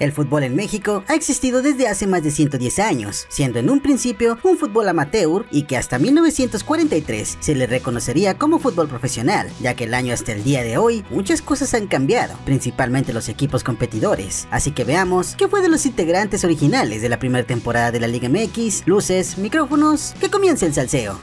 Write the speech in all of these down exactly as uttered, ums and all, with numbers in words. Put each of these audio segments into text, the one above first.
El fútbol en México ha existido desde hace más de ciento diez años, siendo en un principio un fútbol amateur y que hasta mil novecientos cuarenta y tres se le reconocería como fútbol profesional, ya que el año hasta el día de hoy muchas cosas han cambiado, principalmente los equipos competidores. Así que veamos qué fue de los integrantes originales de la primera temporada de la Liga M X, luces, micrófonos, que comience el salseo.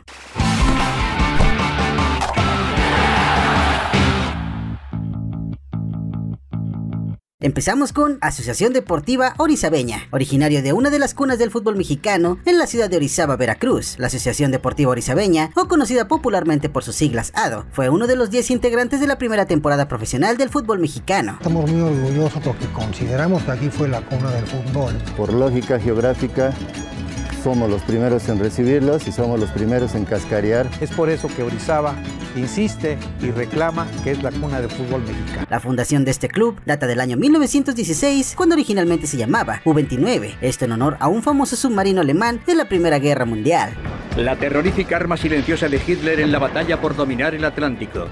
Empezamos con Asociación Deportiva Orizabeña. Originario de una de las cunas del fútbol mexicano en la ciudad de Orizaba, Veracruz, la Asociación Deportiva Orizabeña, o conocida popularmente por sus siglas A D O, fue uno de los diez integrantes de la primera temporada profesional del fútbol mexicano. Estamos muy orgullosos porque consideramos que aquí fue la cuna del fútbol. Por lógica geográfica, somos los primeros en recibirlos y somos los primeros en cascarear. Es por eso que Orizaba insiste y reclama que es la cuna del fútbol mexicano. La fundación de este club data del año mil novecientos dieciséis, cuando originalmente se llamaba U veintinueve, esto en honor a un famoso submarino alemán de la Primera Guerra Mundial. La terrorífica arma silenciosa de Hitler en la batalla por dominar el Atlántico.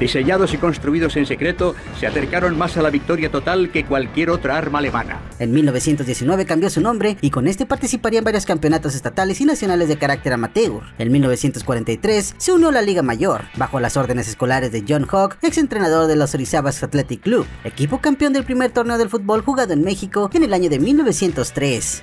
Diseñados y construidos en secreto, se acercaron más a la victoria total que cualquier otra arma alemana. En mil novecientos diecinueve cambió su nombre y con este participaría en varios campeonatos estatales y nacionales de carácter amateur. En mil novecientos cuarenta y tres se unió a la Liga Mayor, bajo las órdenes escolares de John Hawk, exentrenador de los Orizabas Athletic Club, equipo campeón del primer torneo del fútbol jugado en México en el año de mil novecientos tres.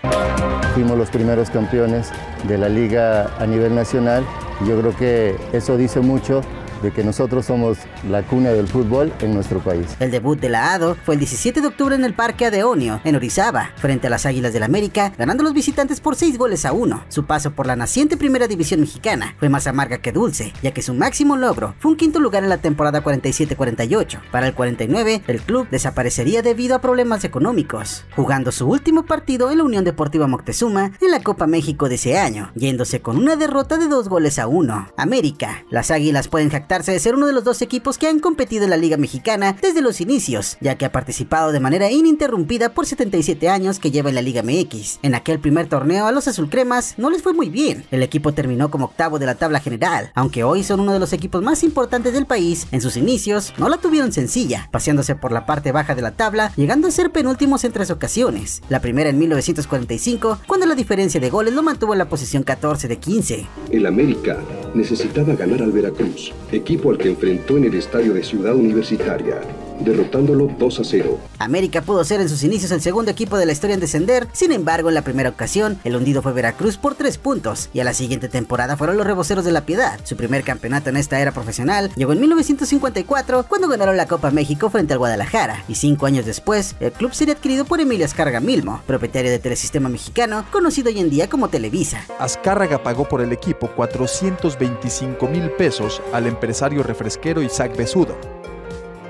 Fuimos los primeros campeones de la Liga a nivel nacional. Yo creo que eso dice mucho de que nosotros somos la cuna del fútbol en nuestro país. El debut de la A D O fue el diecisiete de octubre en el Parque Adeonio, en Orizaba, frente a las Águilas del América, ganando a los visitantes por seis goles a uno. Su paso por la naciente Primera División Mexicana fue más amarga que dulce, ya que su máximo logro fue un quinto lugar en la temporada cuarenta y siete cuarenta y ocho. Para el cuarenta y nueve, el club desaparecería debido a problemas económicos, jugando su último partido en la Unión Deportiva Moctezuma en la Copa México de ese año, yéndose con una derrota de dos goles a uno. América. Las Águilas pueden jactar de ser uno de los dos equipos que han competido en la Liga Mexicana desde los inicios, ya que ha participado de manera ininterrumpida por setenta y siete años que lleva en la Liga M X. En aquel primer torneo a los azulcremas no les fue muy bien, el equipo terminó como octavo de la tabla general, aunque hoy son uno de los equipos más importantes del país. En sus inicios no la tuvieron sencilla, paseándose por la parte baja de la tabla, llegando a ser penúltimos en tres ocasiones, la primera en mil novecientos cuarenta y cinco, cuando la diferencia de goles lo mantuvo en la posición catorce de quince. El América necesitaba ganar al Veracruz, equipo al que enfrentó en el estadio de Ciudad Universitaria, derrotándolo dos a cero. América pudo ser en sus inicios el segundo equipo de la historia en descender, sin embargo en la primera ocasión el hundido fue Veracruz por tres puntos, y a la siguiente temporada fueron los Reboceros de la Piedad. Su primer campeonato en esta era profesional llegó en mil novecientos cincuenta y cuatro, cuando ganaron la Copa México frente al Guadalajara, y cinco años después el club sería adquirido por Emilio Azcárraga Milmo, propietario de Telesistema Mexicano, conocido hoy en día como Televisa. Azcárraga pagó por el equipo cuatrocientos veinticinco mil pesos al empresario refresquero Isaac Besudo.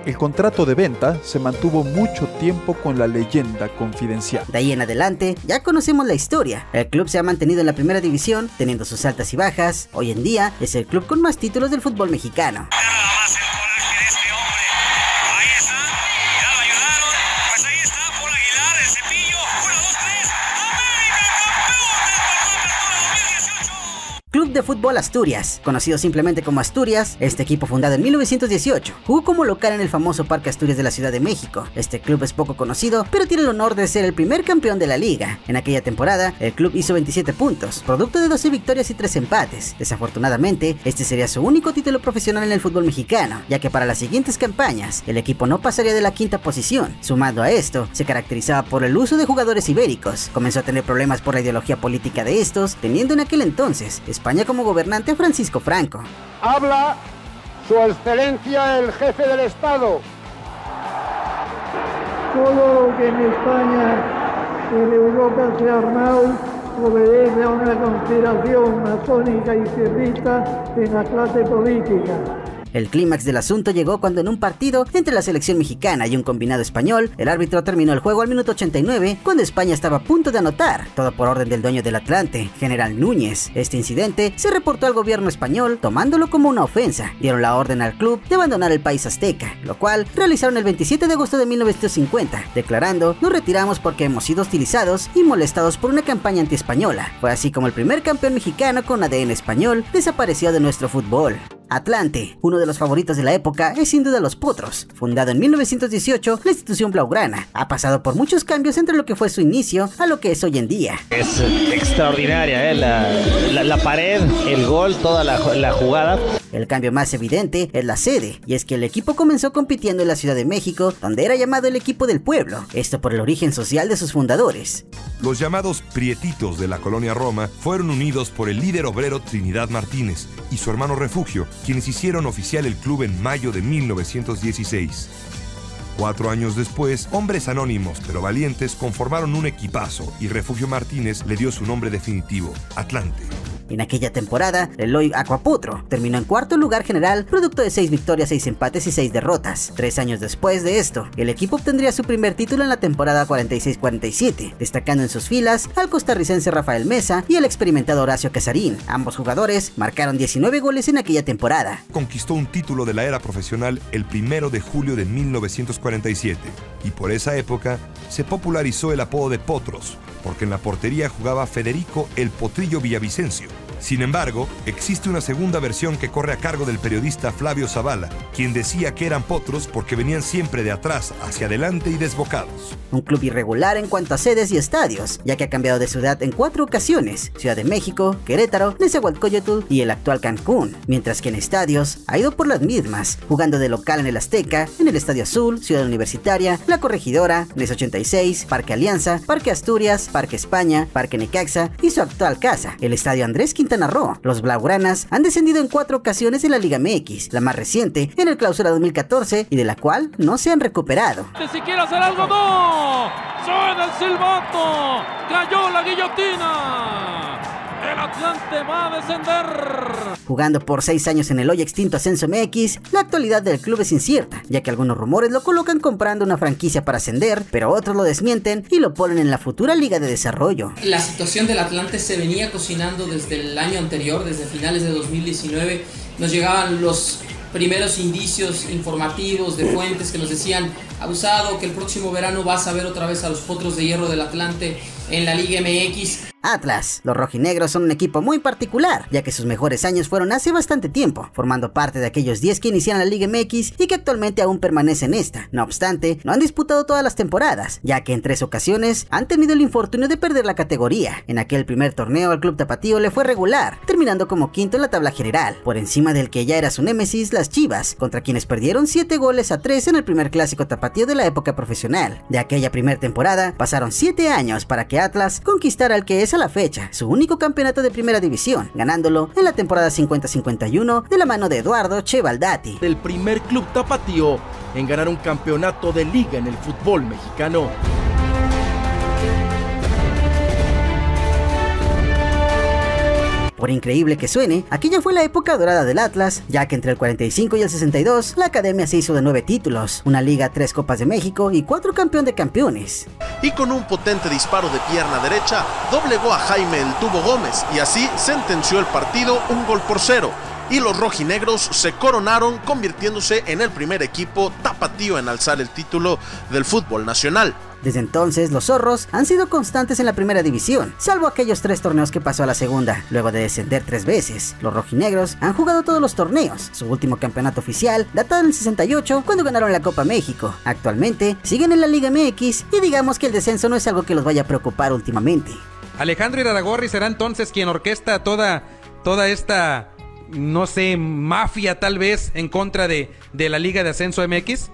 El contrato de venta se mantuvo mucho tiempo con la leyenda confidencial. De ahí en adelante ya conocemos la historia. El club se ha mantenido en la primera división, teniendo sus altas y bajas. Hoy en día es el club con más títulos del fútbol mexicano. De Fútbol Asturias, conocido simplemente como Asturias, este equipo fundado en mil novecientos dieciocho, jugó como local en el famoso Parque Asturias de la Ciudad de México. Este club es poco conocido, pero tiene el honor de ser el primer campeón de la liga. En aquella temporada, el club hizo veintisiete puntos, producto de doce victorias y tres empates. Desafortunadamente, este sería su único título profesional en el fútbol mexicano, ya que para las siguientes campañas, el equipo no pasaría de la quinta posición. Sumado a esto, se caracterizaba por el uso de jugadores ibéricos. Comenzó a tener problemas por la ideología política de estos, teniendo en aquel entonces España como gobernante Francisco Franco. Habla su excelencia el jefe del Estado. Todo lo que en España y en Europa se ha armado obedece a una conspiración masónica y cerdista en la clase política. El clímax del asunto llegó cuando en un partido entre la selección mexicana y un combinado español, el árbitro terminó el juego al minuto ochenta y nueve, cuando España estaba a punto de anotar, todo por orden del dueño del Atlante, General Núñez. Este incidente se reportó al gobierno español, tomándolo como una ofensa. Dieron la orden al club de abandonar el país azteca, lo cual realizaron el veintisiete de agosto de mil novecientos cincuenta, declarando: "Nos retiramos porque hemos sido hostilizados y molestados por una campaña antiespañola". Fue así como el primer campeón mexicano con A D N español desapareció de nuestro fútbol. Atlante, uno de los favoritos de la época, es sin duda los Potros. Fundado en mil novecientos dieciocho, la institución blaugrana ha pasado por muchos cambios entre lo que fue su inicio a lo que es hoy en día. Es extraordinaria, ¿eh? la, la, la pared, el gol, toda la, la jugada. El cambio más evidente es la sede, y es que el equipo comenzó compitiendo en la Ciudad de México, donde era llamado el equipo del pueblo, esto por el origen social de sus fundadores. Los llamados prietitos de la colonia Roma fueron unidos por el líder obrero Trinidad Martínez y su hermano Refugio, quienes hicieron oficial el club en mayo de mil novecientos dieciséis. Cuatro años después, hombres anónimos pero valientes conformaron un equipazo y Refugio Martínez le dio su nombre definitivo, Atlante. En aquella temporada, Eloy Aquaputro terminó en cuarto lugar general, producto de seis victorias, seis empates y seis derrotas. Tres años después de esto, el equipo obtendría su primer título en la temporada cuarenta y seis cuarenta y siete, destacando en sus filas al costarricense Rafael Mesa y al experimentado Horacio Casarín. Ambos jugadores marcaron diecinueve goles en aquella temporada. Conquistó un título de la era profesional el primero de julio de mil novecientos cuarenta y siete, y por esa época se popularizó el apodo de Potros, porque en la portería jugaba Federico El Potrillo Villavicencio. Sin embargo, existe una segunda versión que corre a cargo del periodista Flavio Zavala, quien decía que eran potros porque venían siempre de atrás, hacia adelante y desbocados. Un club irregular en cuanto a sedes y estadios, ya que ha cambiado de ciudad en cuatro ocasiones: Ciudad de México, Querétaro, Nezahualcóyotl y el actual Cancún, mientras que en estadios ha ido por las mismas, jugando de local en el Azteca, en el Estadio Azul, Ciudad Universitaria, La Corregidora, N E S ochenta y seis, Parque Alianza, Parque Asturias, Parque España, Parque Necaxa y su actual casa, el Estadio Andrés Quintana. Los blaugranas han descendido en cuatro ocasiones en la Liga M X, la más reciente en el Clausura dos mil catorce y de la cual no se han recuperado. Si quiere hacer algo, no. Suena el silbato, cayó la guillotina. El Atlante va a descender. Jugando por seis años en el hoy extinto Ascenso M X, la actualidad del club es incierta, ya que algunos rumores lo colocan comprando una franquicia para ascender, pero otros lo desmienten y lo ponen en la futura Liga de Desarrollo. La situación del Atlante se venía cocinando desde el año anterior, desde finales de dos mil diecinueve. Nos llegaban los primeros indicios informativos de fuentes que nos decían, abusado, que el próximo verano vas a ver otra vez a los potros de hierro del Atlante en la Liga M X. Atlas. Los rojinegros son un equipo muy particular, ya que sus mejores años fueron hace bastante tiempo, formando parte de aquellos diez que iniciaron la Liga M X y que actualmente aún permanecen en esta. No obstante, no han disputado todas las temporadas, ya que en tres ocasiones han tenido el infortunio de perder la categoría. En aquel primer torneo, el club tapatío le fue regular, terminando como quinto en la tabla general, por encima del que ya era su némesis, las Chivas, contra quienes perdieron siete goles a tres en el primer clásico tapatío de la época profesional. De aquella primera temporada, pasaron siete años para que Atlas conquistara el que es a la fecha su único campeonato de primera división, ganándolo en la temporada cincuenta cincuenta y uno de la mano de Eduardo Chevaldati. El primer club tapatío en ganar un campeonato de liga en el fútbol mexicano. Por increíble que suene, aquella fue la época dorada del Atlas, ya que entre el cuarenta y cinco y el sesenta y dos, la academia se hizo de nueve títulos, una liga, tres copas de México y cuatro campeón de campeones. Y con un potente disparo de pierna derecha, doblegó a Jaime El Tubo Gómez y así sentenció el partido un gol por cero. Y los rojinegros se coronaron, convirtiéndose en el primer equipo tapatío en alzar el título del fútbol nacional. Desde entonces, los zorros han sido constantes en la primera división, salvo aquellos tres torneos que pasó a la segunda, luego de descender tres veces. Los rojinegros han jugado todos los torneos. Su último campeonato oficial data del sesenta y ocho, cuando ganaron la Copa México. Actualmente, siguen en la Liga M X y digamos que el descenso no es algo que los vaya a preocupar últimamente. Alejandro Iraragorri será entonces quien orquesta toda, toda esta, no sé, mafia tal vez en contra de, de la Liga de Ascenso M X.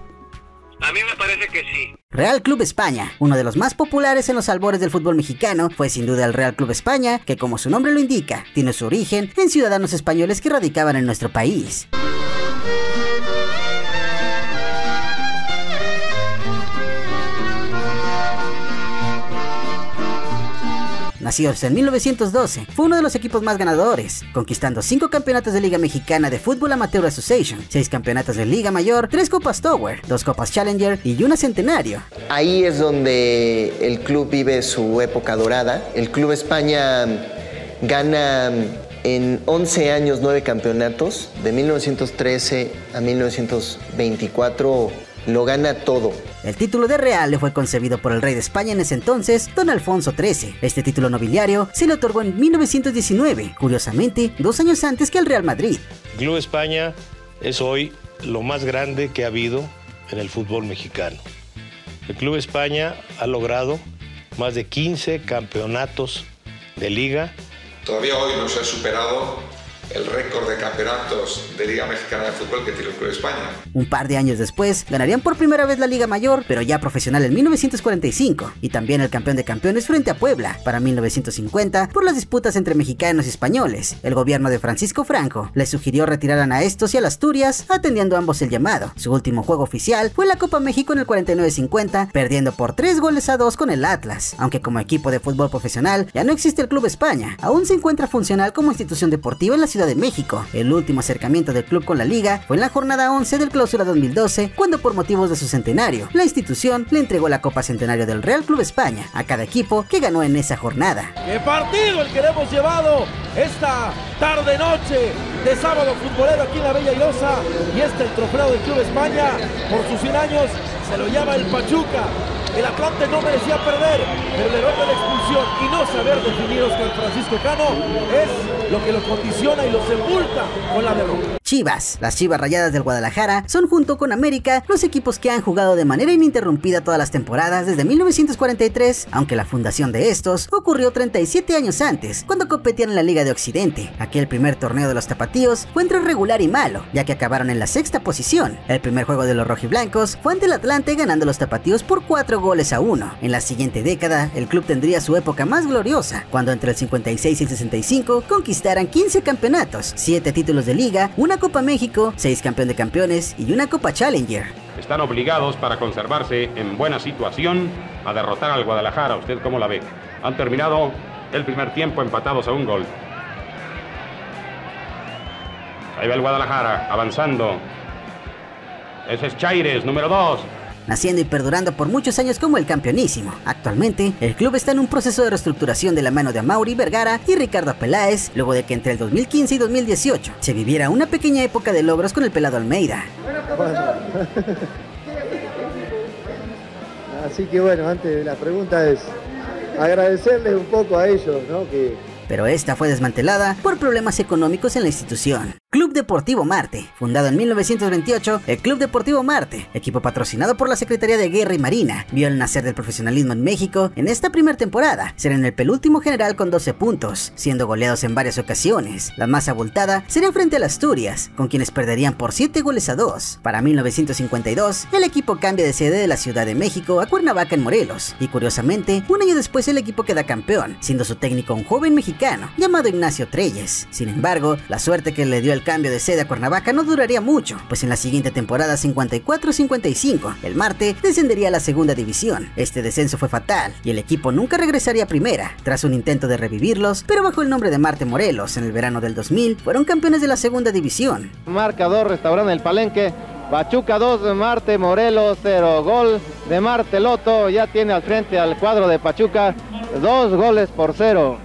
A mí me parece que sí. Real Club España, uno de los más populares en los albores del fútbol mexicano, fue sin duda el Real Club España, que como su nombre lo indica, tiene su origen en ciudadanos españoles que radicaban en nuestro país. Nacido en mil novecientos doce, fue uno de los equipos más ganadores, conquistando cinco campeonatos de Liga Mexicana de Fútbol Amateur Association, seis campeonatos de Liga Mayor, tres Copas Tower, dos Copas Challenger y una Centenario. Ahí es donde el club vive su época dorada. El Club España gana en once años nueve campeonatos, de mil novecientos trece a mil novecientos veinticuatro. Lo gana todo. El título de Real le fue concebido por el rey de España en ese entonces, don Alfonso trece. Este título nobiliario se le otorgó en mil novecientos diecinueve, curiosamente dos años antes que el Real Madrid. Club España es hoy lo más grande que ha habido en el fútbol mexicano. El Club España ha logrado más de quince campeonatos de liga. Todavía hoy no se ha superado el récord de campeonatos de Liga Mexicana de Fútbol que tiene el Club España. Un par de años después, ganarían por primera vez la Liga Mayor, pero ya profesional en mil novecientos cuarenta y cinco, y también el campeón de campeones frente a Puebla, para mil novecientos cincuenta, por las disputas entre mexicanos y españoles. El gobierno de Francisco Franco les sugirió retiraran a estos y al Asturias, atendiendo a ambos el llamado. Su último juego oficial fue la Copa México en el cuarenta y nueve cincuenta, perdiendo por tres goles a dos con el Atlas. Aunque como equipo de fútbol profesional ya no existe el Club España, aún se encuentra funcional como institución deportiva en la ciudad de México. El último acercamiento del club con la liga fue en la jornada once del Clausura dos mil doce, cuando por motivos de su centenario, la institución le entregó la Copa Centenario del Real Club España a cada equipo que ganó en esa jornada. ¡Qué partido el que hemos llevado esta tarde-noche de sábado futbolero aquí en la Bella Irosa! Y este el trofeo del Club España, por sus cien años, se lo llama el Pachuca. El Atlante no merecía perder, pero el error de la expulsión y no saber definir Oscar Francisco Cano es lo que lo condiciona y lo sepulta con la derrota. Chivas. Las Chivas Rayadas del Guadalajara son, junto con América, los equipos que han jugado de manera ininterrumpida todas las temporadas desde mil novecientos cuarenta y tres, aunque la fundación de estos ocurrió treinta y siete años antes, cuando competían en la Liga de Occidente. Aquel primer torneo de los tapatíos fue entre regular y malo, ya que acabaron en la sexta posición. El primer juego de los rojiblancos fue ante el Atlante, ganando los tapatíos por cuatro goles a uno. En la siguiente década, el club tendría su época más gloriosa, cuando entre el cincuenta y seis y el sesenta y cinco conquistaran quince campeonatos, siete títulos de liga, una Copa México, seis campeón de campeones y una Copa Challenger. Están obligados, para conservarse en buena situación, a derrotar al Guadalajara. ¿Usted cómo la ve? Han terminado el primer tiempo empatados a un gol. Ahí va el Guadalajara, avanzando. Ese es Chaires, número dos. Naciendo y perdurando por muchos años como el campeonísimo. Actualmente, el club está en un proceso de reestructuración de la mano de Amaury Vergara y Ricardo Peláez, luego de que entre el dos mil quince y dos mil dieciocho se viviera una pequeña época de logros con el pelado Almeida. Bueno. Así que bueno, antes la pregunta es agradecerles un poco a ellos, ¿no? Que... Pero esta fue desmantelada por problemas económicos en la institución. Club Deportivo Marte. Fundado en mil novecientos veintiocho, el Club Deportivo Marte, equipo patrocinado por la Secretaría de Guerra y Marina, vio el nacer del profesionalismo en México. En esta primera temporada, serán el penúltimo general con doce puntos, siendo goleados en varias ocasiones. La más abultada será frente al Asturias, con quienes perderían por siete goles a dos. Para mil novecientos cincuenta y dos, el equipo cambia de sede de la Ciudad de México a Cuernavaca en Morelos, y curiosamente, un año después el equipo queda campeón, siendo su técnico un joven mexicano llamado Ignacio Treyes. Sin embargo, la suerte que le dio el El cambio de sede a Cuernavaca no duraría mucho, pues en la siguiente temporada cincuenta y cuatro cincuenta y cinco, el Marte descendería a la Segunda División. Este descenso fue fatal y el equipo nunca regresaría a Primera. Tras un intento de revivirlos, pero bajo el nombre de Marte Morelos, en el verano del dos mil, fueron campeones de la Segunda División. Marcador, Restaurante El Palenque, Pachuca dos, Marte Morelos cero, gol de Marte Loto, ya tiene al frente al cuadro de Pachuca, dos goles por cero.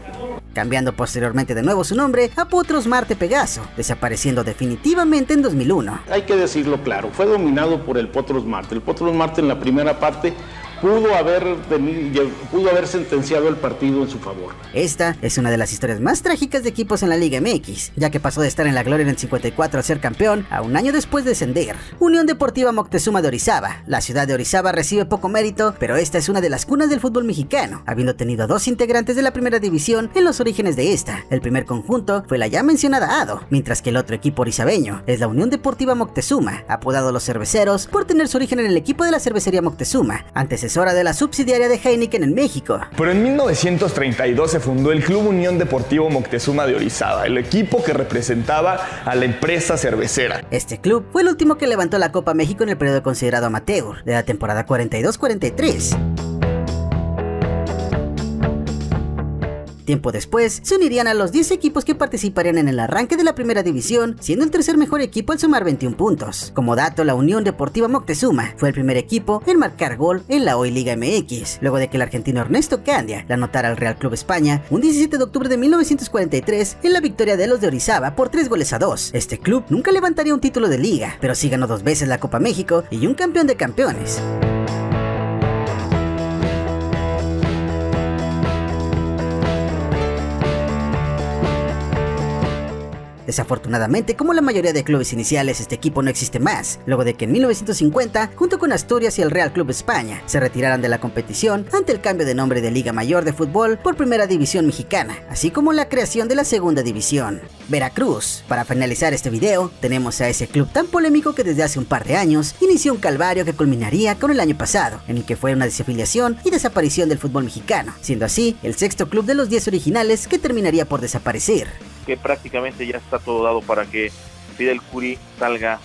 Cambiando posteriormente de nuevo su nombre a Potros Marte Pegaso, desapareciendo definitivamente en dos mil uno. Hay que decirlo claro, fue dominado por el Potros Marte. El Potros Marte en la primera parte pudo haber, tenido, pudo haber sentenciado el partido en su favor. Esta es una de las historias más trágicas de equipos en la Liga M X, ya que pasó de estar en la gloria en el cincuenta y cuatro a ser campeón, a un año después de descender. Unión Deportiva Moctezuma de Orizaba. La ciudad de Orizaba recibe poco mérito, pero esta es una de las cunas del fútbol mexicano, habiendo tenido dos integrantes de la primera división en los orígenes de esta. El primer conjunto fue la ya mencionada ADO, mientras que el otro equipo orizabeño es la Unión Deportiva Moctezuma, apodado Los Cerveceros por tener su origen en el equipo de la cervecería Moctezuma, antecesora de la subsidiaria de Heineken en México. Pero en mil novecientos treinta y dos se fundó el Club Unión Deportivo Moctezuma de Orizaba, el equipo que representaba a la empresa cervecera. Este club fue el último que levantó la Copa México en el periodo considerado amateur, de la temporada cuarenta y dos cuarenta y tres. Tiempo después, se unirían a los diez equipos que participarían en el arranque de la primera división, siendo el tercer mejor equipo al sumar veintiún puntos. Como dato, la Unión Deportiva Moctezuma fue el primer equipo en marcar gol en la hoy Liga M X, luego de que el argentino Ernesto Candia la anotara al Real Club España un diecisiete de octubre de mil novecientos cuarenta y tres en la victoria de los de Orizaba por tres goles a dos. Este club nunca levantaría un título de liga, pero sí ganó dos veces la Copa México y un campeón de campeones. Desafortunadamente, como la mayoría de clubes iniciales, este equipo no existe más, luego de que en mil novecientos cincuenta, junto con Asturias y el Real Club España, se retiraran de la competición ante el cambio de nombre de Liga Mayor de Fútbol por Primera División Mexicana, así como la creación de la Segunda División. Veracruz. Para finalizar este video, tenemos a ese club tan polémico que desde hace un par de años inició un calvario que culminaría con el año pasado, en el que fue una desafiliación y desaparición del fútbol mexicano, siendo así el sexto club de los diez originales que terminaría por desaparecer. Que prácticamente ya está todo dado para que Fidel Curi salga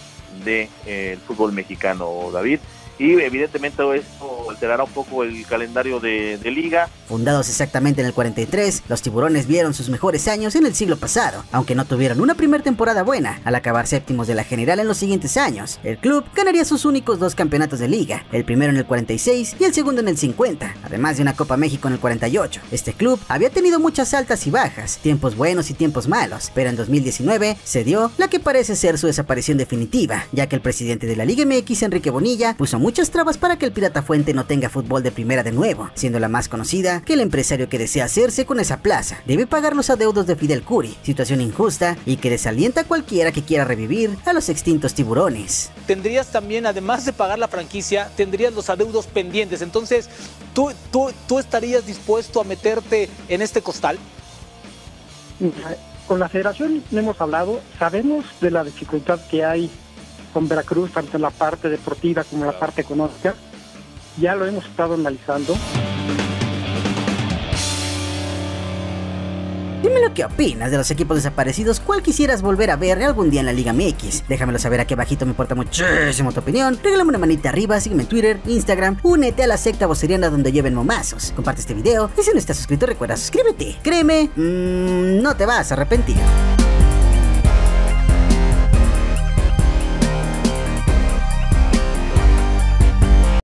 del eh, fútbol mexicano, David. Y evidentemente esto alterará un poco el calendario de, de liga. Fundados exactamente en el cuarenta y tres, los tiburones vieron sus mejores años en el siglo pasado, aunque no tuvieron una primera temporada buena. Al acabar séptimos de la general en los siguientes años, el club ganaría sus únicos dos campeonatos de liga, el primero en el cuarenta y seis y el segundo en el cincuenta, además de una Copa México en el cuarenta y ocho. Este club había tenido muchas altas y bajas, tiempos buenos y tiempos malos, pero en dos mil diecinueve se dio la que parece ser su desaparición definitiva, ya que el presidente de la Liga M X, Enrique Bonilla, puso muy muchas trabas para que el Pirata Fuente no tenga fútbol de primera de nuevo, siendo la más conocida que el empresario que desea hacerse con esa plaza debe pagar los adeudos de Fidel Curi, situación injusta y que desalienta a cualquiera que quiera revivir a los extintos tiburones. Tendrías también, además de pagar la franquicia, tendrías los adeudos pendientes. Entonces, ¿tú, tú, tú estarías dispuesto a meterte en este costal? Con la federación hemos hablado, sabemos de la dificultad que hay con Veracruz, tanto en la parte deportiva como en la parte económica. Ya lo hemos estado analizando. Dime lo que opinas de los equipos desaparecidos, cuál quisieras volver a ver algún día en la Liga M X. Déjamelo saber aquí abajito, me importa muchísimo tu opinión. Regálame una manita arriba, sígueme en Twitter, Instagram, únete a la secta voceriana donde lleven momazos. Comparte este video y si no estás suscrito recuerda suscríbete. Créeme, mmm, no te vas a arrepentir.